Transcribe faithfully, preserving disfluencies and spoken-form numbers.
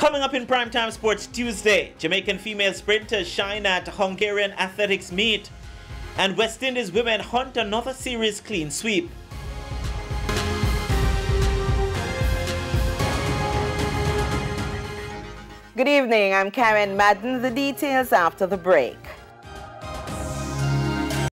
Coming up in Primetime Sports Tuesday, Jamaican female sprinters shine at Hungarian athletics meet, and West Indies women hunt another series clean sweep. Good evening, I'm Karen Madden. The details after the break.